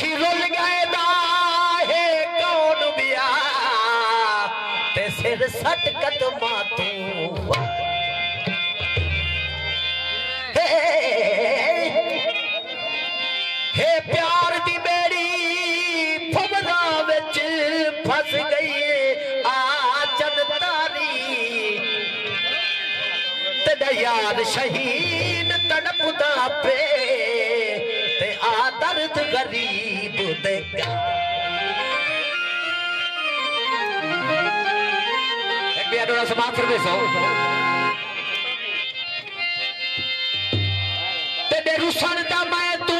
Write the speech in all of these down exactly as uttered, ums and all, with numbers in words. खिलल गैदा है कौन बिया ते सिर सटकत मातू हे प्यार दी बेड़ी फुबरा विच फस गई आ चंद तारी तेरा यार शहीन तड़पदा पे ते आ दर्द गरीब दे एक प्यार दा समाज पर बेसो ते रुसन दा मैं तू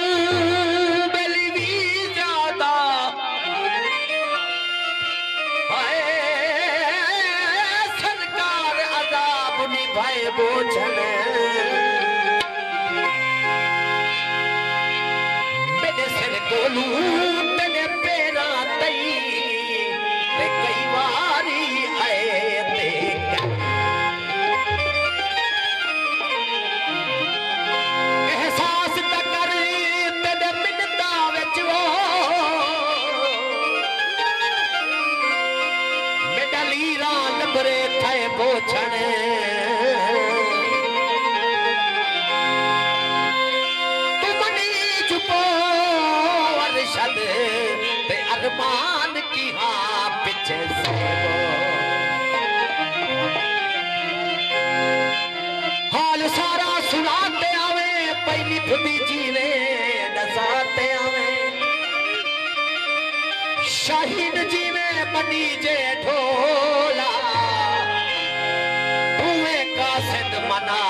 मान की हाँ पिछे से हाल सारा सुनाते आवे पहली खुदी जीने दसाते आवे शहीद जीवे बनी जे ढोला हुए का सिद्ध मना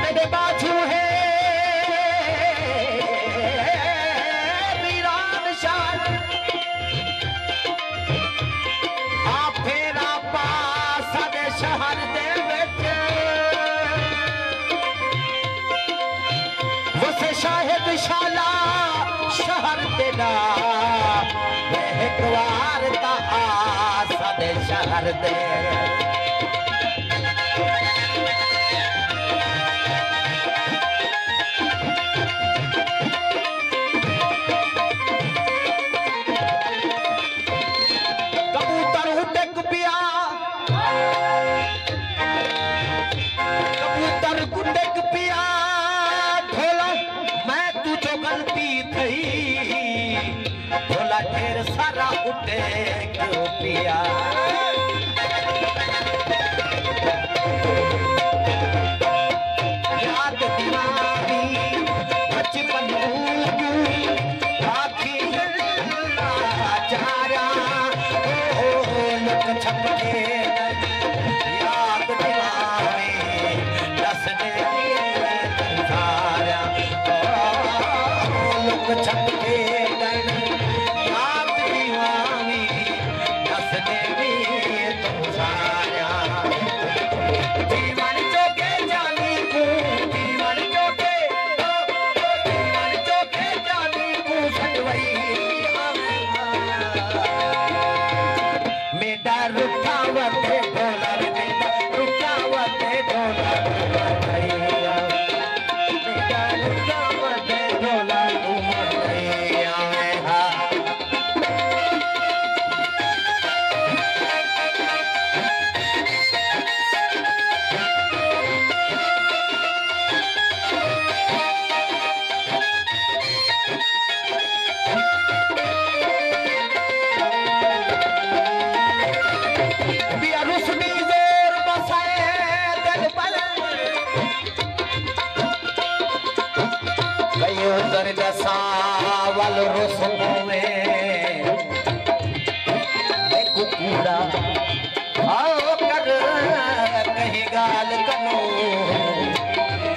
मेरे बाजू है वीरान शान आप फेरा पास दे शहर दे बैठे वसे शाहिद शाला शहर तेरा एक बार का आस दे शहर दे आओ कर कहीं गाल कनो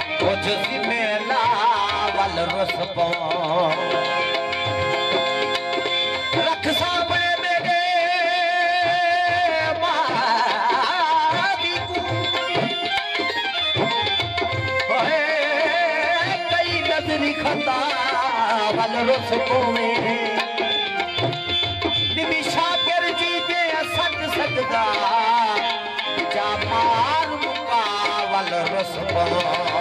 Oh,